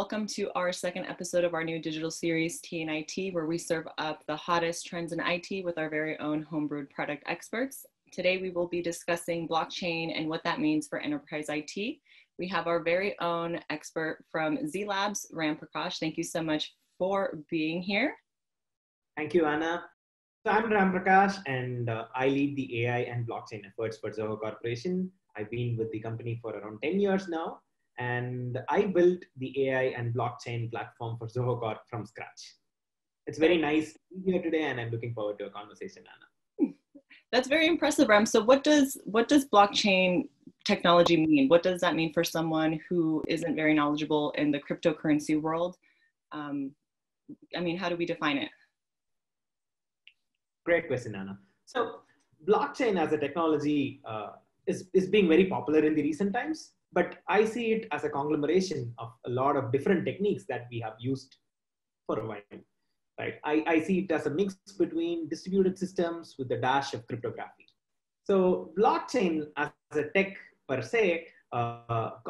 Welcome to our second episode of our new digital series, T&IT, where we serve up the hottest trends in IT with our very own homebrewed product experts. Today, we will be discussing blockchain and what that means for enterprise IT. We have our very own expert from Z Labs, Ram Prakash. Thank you so much for being here. Thank you, Anna. So I'm Ram Prakash, and I lead the AI and blockchain efforts for Zoho Corporation. I've been with the company for around 10 years now, and I built the AI and blockchain platform for Zoho Corp from scratch. It's very nice to be here today, and I'm looking forward to a conversation, Anna. That's very impressive, Ram. So what does blockchain technology mean? What does that mean for someone who isn't very knowledgeable in the cryptocurrency world? I mean, how do we define it? Great question, Anna. So blockchain as a technology is being very popular in the recent times, but I see it as a conglomeration of a lot of different techniques that we have used for a while, right? I see it as a mix between distributed systems with the dash of cryptography. So blockchain as a tech per se, but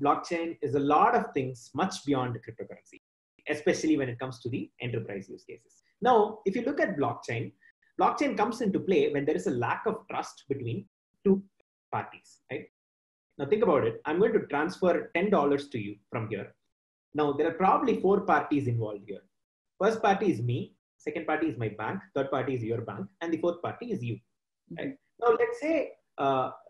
blockchain is a lot of things much beyond cryptocurrency, especially when it comes to the enterprise use cases. Now, if you look at blockchain, blockchain comes into play when there is a lack of trust between two parties, right? Now think about it. I'm going to transfer $10 to you from here. Now there are probably four parties involved here. First party is me, second party is my bank, third party is your bank, and the fourth party is you, right? Now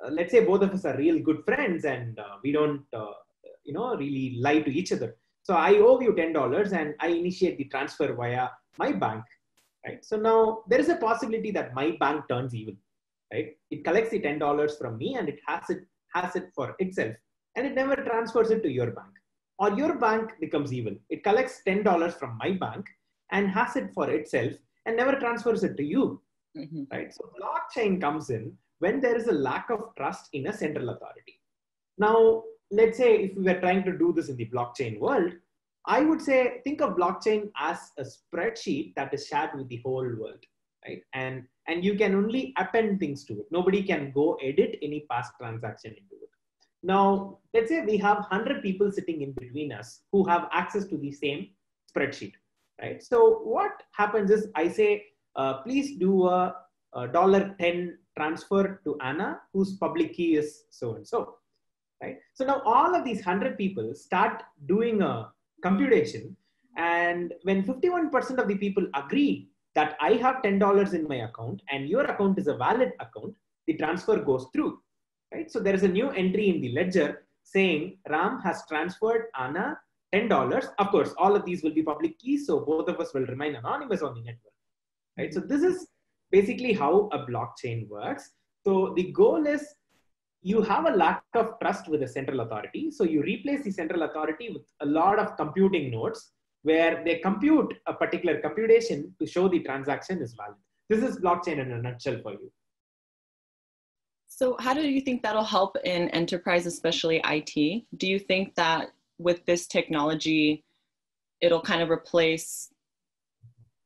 let's say both of us are real good friends and we don't really lie to each other. So I owe you $10 and I initiate the transfer via my bank, right? So now there is a possibility that my bank turns evil, right? It collects the $10 from me and it has it for itself and it never transfers it to your bank. Or your bank becomes evil. It collects $10 from my bank and has it for itself and never transfers it to you, right? So blockchain comes in when there is a lack of trust in a central authority. Now, let's say if we were trying to do this in the blockchain world, I would say, think of blockchain as a spreadsheet that is shared with the whole world, right? And you can only append things to it. Nobody can go edit any past transaction into it. Now, let's say we have 100 people sitting in between us who have access to the same spreadsheet, right? So what happens is I say, please do a $10 transfer to Anna, whose public key is so-and-so. Right? So now all of these 100 people start doing a computation, and when 51% of the people agree that I have $10 in my account and your account is a valid account, the transfer goes through, right? So there is a new entry in the ledger saying Ram has transferred Anna $10. Of course, all of these will be public keys, so both of us will remain anonymous on the network, right? So this is basically how a blockchain works. So the goal is, you have a lack of trust with the central authority. So you replace the central authority with a lot of computing nodes where they compute a particular computation to show the transaction is valid. This is blockchain in a nutshell for you. So how do you think that'll help in enterprise, especially IT? Do you think that with this technology, it'll kind of replace,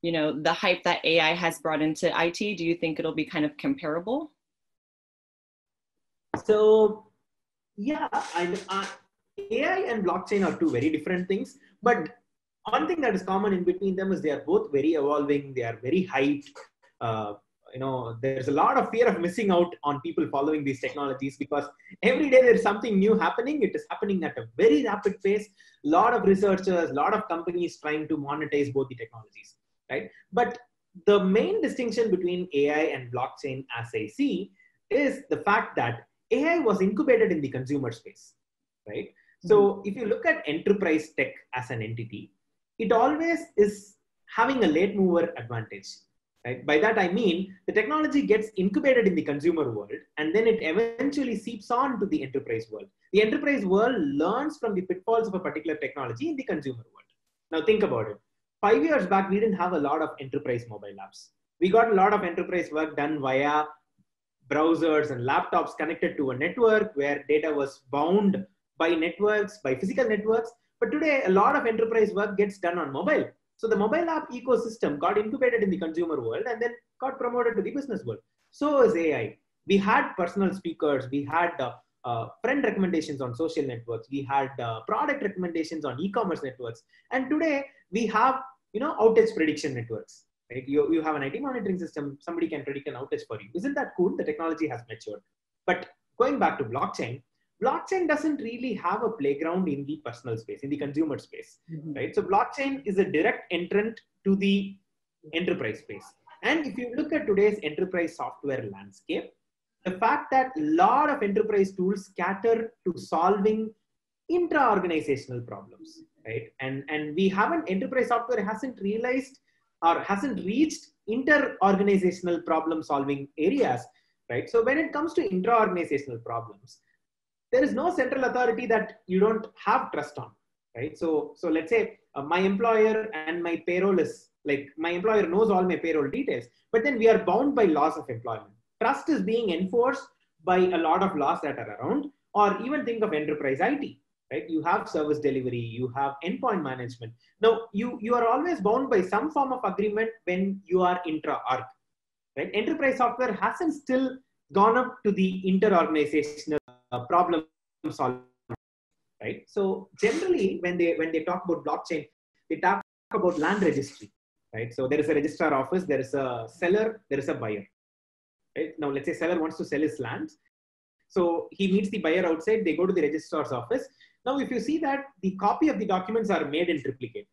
you know, the hype that AI has brought into IT? Do you think it'll be kind of comparable? So, yeah, AI and blockchain are two very different things, but one thing that is common in between them is they are both very evolving, they are very hyped. There's a lot of fear of missing out on people following these technologies because every day there's something new happening. It is happening at a very rapid pace. A lot of researchers, a lot of companies trying to monetize both the technologies, right? But the main distinction between AI and blockchain, as I see, is the fact that AI was incubated in the consumer space, right? So if you look at enterprise tech as an entity, it always is having a late mover advantage, right? By that, I mean, the technology gets incubated in the consumer world, and then it eventually seeps on to the enterprise world. The enterprise world learns from the pitfalls of a particular technology in the consumer world. Now think about it. 5 years back, we didn't have a lot of enterprise mobile apps. We got a lot of enterprise work done via browsers and laptops connected to a network where data was bound by networks, by physical networks. But today, a lot of enterprise work gets done on mobile. So the mobile app ecosystem got incubated in the consumer world and then got promoted to the business world. So is AI. We had personal speakers, we had friend recommendations on social networks. We had product recommendations on e-commerce networks. And today we have, outage prediction networks. Right? You have an IT monitoring system. Somebody can predict an outage for you. Isn't that cool? The technology has matured. But going back to blockchain, blockchain doesn't really have a playground in the personal space, in the consumer space, right? So blockchain is a direct entrant to the enterprise space. And if you look at today's enterprise software landscape, the fact that a lot of enterprise tools cater to solving intra-organizational problems, right? And we haven't, enterprise software hasn't realized or hasn't reached inter-organizational problem solving areas, right? So when it comes to intra-organizational problems, there is no central authority that you don't have trust on, right? So let's say my employer and my payroll is, like, my employer knows all my payroll details, but then we are bound by laws of employment. Trust is being enforced by a lot of laws that are around, or even think of enterprise IT, right? You have service delivery, you have endpoint management. Now, you are always bound by some form of agreement when you are intra-org, right? Enterprise software hasn't still gone up to the inter-organizational problem solving, right? So generally, when they talk about blockchain, they talk about land registry, right? So there is a registrar office, there is a seller, there is a buyer. Right? Now, let's say seller wants to sell his land. So he meets the buyer outside, they go to the registrar's office. Now, if you see that the copy of the documents are made in triplicate,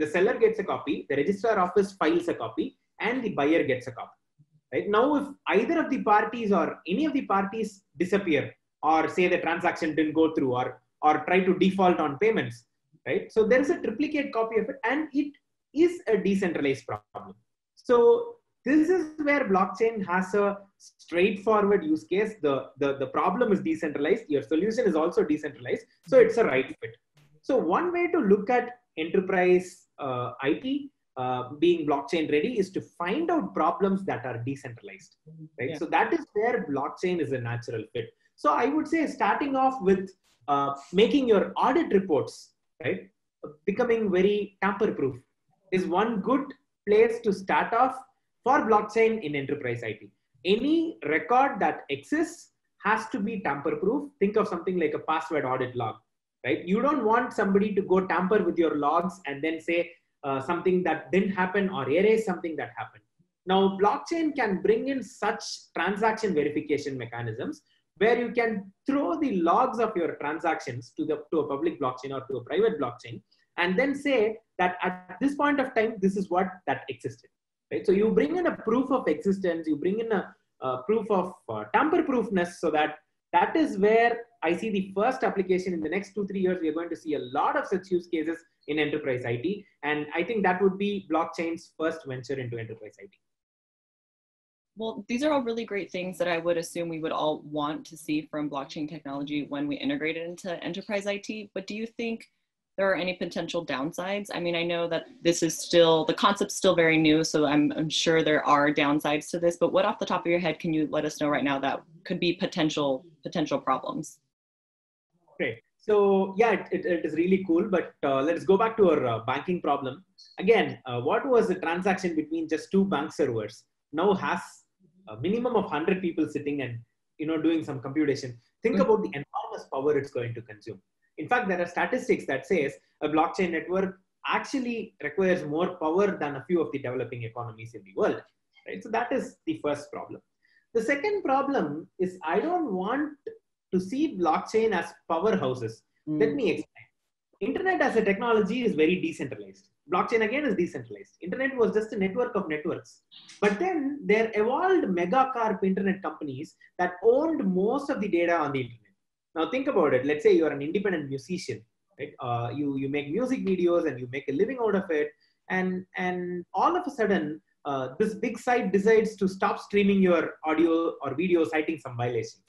the seller gets a copy, the registrar office files a copy, and the buyer gets a copy. Right? Now, if either of the parties or any of the parties disappear, or say the transaction didn't go through, or try to default on payments, right? So there is a triplicate copy of it, and it is a decentralized problem. So this is where blockchain has a straightforward use case. The problem is decentralized. Your solution is also decentralized. So it's a right fit. So one way to look at enterprise IT being blockchain ready is to find out problems that are decentralized. Right? Yeah. So that is where blockchain is a natural fit. So I would say starting off with making your audit reports, right, becoming very tamper-proof is one good place to start off for blockchain in enterprise IT. Any record that exists has to be tamper-proof. Think of something like a password audit log, right? You don't want somebody to go tamper with your logs and then say something that didn't happen or erase something that happened. Now, blockchain can bring in such transaction verification mechanisms where you can throw the logs of your transactions to a public blockchain or to a private blockchain, and then say that at this point of time, this is what that existed. Right? So you bring in a proof of existence, you bring in a proof of tamper-proofness, so that is where I see the first application in the next 2-3 years. We are going to see a lot of such use cases in enterprise IT. And I think that would be blockchain's first venture into enterprise IT. Well, these are all really great things that I would assume we would all want to see from blockchain technology when we integrate it into enterprise IT. But do you think there are any potential downsides? I mean, I know that this is still, the concept's still very new, so I'm sure there are downsides to this, but what off the top of your head can you let us know right now that could be potential problems? Great. So yeah, it is really cool, but let's go back to our banking problem. Again, what was the transaction between just 2 bank servers? Now has a minimum of 100 people sitting and doing some computation. Think about the enormous power it's going to consume. In fact, there are statistics that says a blockchain network actually requires more power than a few of the developing economies in the world. Right? So that is the first problem. The second problem is I don't want to see blockchain as powerhouses. Let me explain. Internet as a technology is very decentralized. Blockchain again is decentralized. Internet was just a network of networks. But then there evolved megacorp internet companies that owned most of the data on the internet. Now think about it. Let's say you are an independent musician, right? You make music videos and you make a living out of it. And all of a sudden, this big site decides to stop streaming your audio or video citing some violation.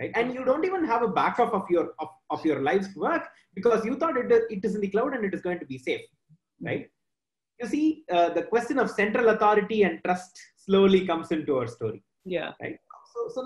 Right? And you don't even have a backup of your life's work because you thought it is in the cloud and it is going to be safe. Right? You see, the question of central authority and trust slowly comes into our story. Yeah. Right? So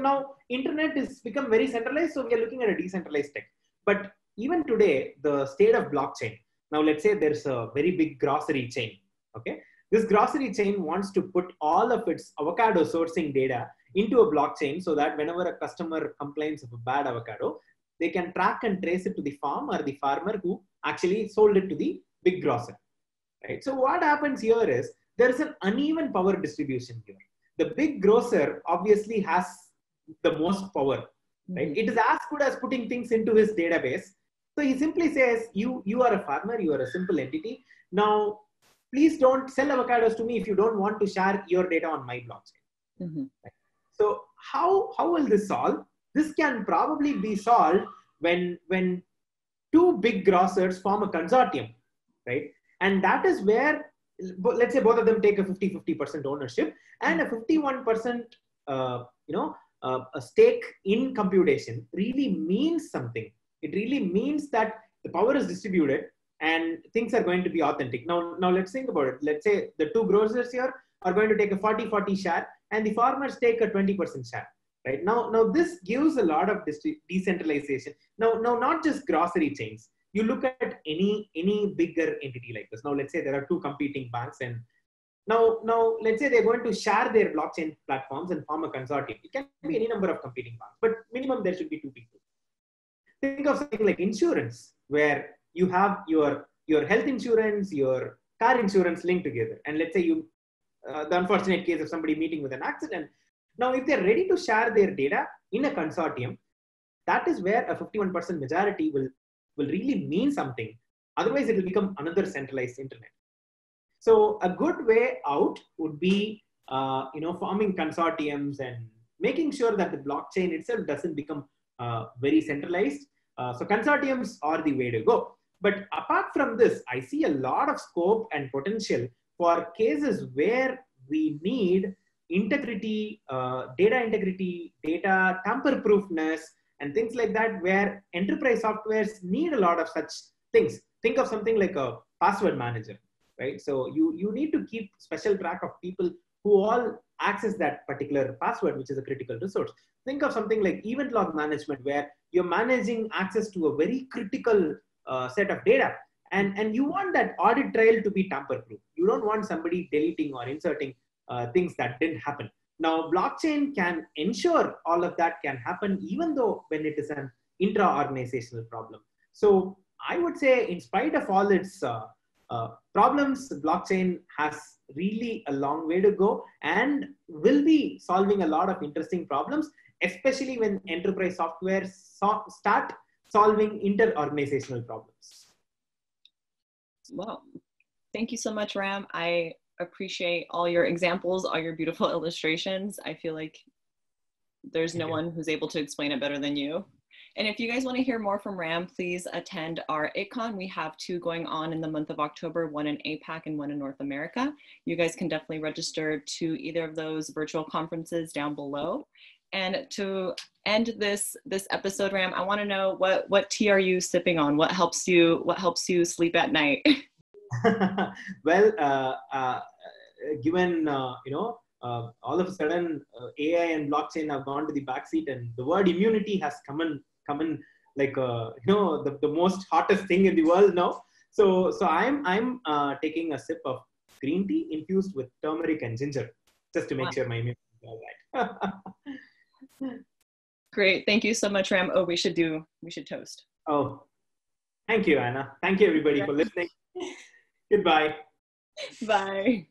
now internet has become very centralized. So we are looking at a decentralized tech. But even today, the state of blockchain. Now, let's say there's a very big grocery chain. Okay. This grocery chain wants to put all of its avocado sourcing data into a blockchain so that whenever a customer complains of a bad avocado, they can track and trace it to the farm or the farmer who actually sold it to the big grocer, right? So what happens here is there is an uneven power distribution here. The big grocer obviously has the most power, right? Mm-hmm. It is as good as putting things into his database. So he simply says, you are a farmer, you are a simple entity. Now, please don't sell avocados to me if you don't want to share your data on my blockchain. Mm-hmm. Right? So how will this solve? This can probably be solved when two big grocers form a consortium, right? And that is where, let's say both of them take a 50-50% ownership and a 51% a stake in computation really means something. It really means that the power is distributed and things are going to be authentic. Now let's think about it. Let's say the two grocers here are going to take a 40-40 share and the farmers take a 20% share. Right? Now this gives a lot of decentralization. Now not just grocery chains. You look at any bigger entity like this. Now, let's say there are two competing banks, and now let's say they're going to share their blockchain platforms and form a consortium. It can be any number of competing banks, but minimum there should be two people. Think of something like insurance, where you have your health insurance, your car insurance linked together. And let's say the unfortunate case of somebody meeting with an accident. Now, if they're ready to share their data in a consortium, that is where a 51% majority will really mean something. Otherwise, it will become another centralized internet. So a good way out would be, forming consortiums and making sure that the blockchain itself doesn't become very centralized. So consortiums are the way to go. But apart from this, I see a lot of scope and potential for cases where we need integrity, data integrity, data tamper-proofness, and things like that, where enterprise softwares need a lot of such things. Think of something like a password manager, right? So you need to keep special track of people who all access that particular password, which is a critical resource. Think of something like event log management, where you're managing access to a very critical set of data. And you want that audit trail to be tamper-proof. You don't want somebody deleting or inserting things that didn't happen. Now, blockchain can ensure all of that can happen, even though when it is an intra-organizational problem. So I would say, in spite of all its problems, blockchain has really a long way to go and will be solving a lot of interesting problems, especially when enterprise software start solving inter-organizational problems. Wow. Thank you so much, Ram. I appreciate all your examples, all your beautiful illustrations. I feel like there's no one who's able to explain it better than you. And if you guys want to hear more from Ram, please attend our ITCON. We have two going on in the month of October, one in APAC and one in North America. You guys can definitely register to either of those virtual conferences down below. And to end this episode, Ram, I want to know what tea are you sipping on? What helps you sleep at night? Well, given, all of a sudden AI and blockchain have gone to the backseat and the word immunity has come in like, the most hottest thing in the world now. So I'm taking a sip of green tea infused with turmeric and ginger, just to make sure my immunity is all right. Great. Thank you so much, Ram. Oh, we should toast. Oh, thank you, Anna. Thank you everybody for listening. Goodbye. Bye.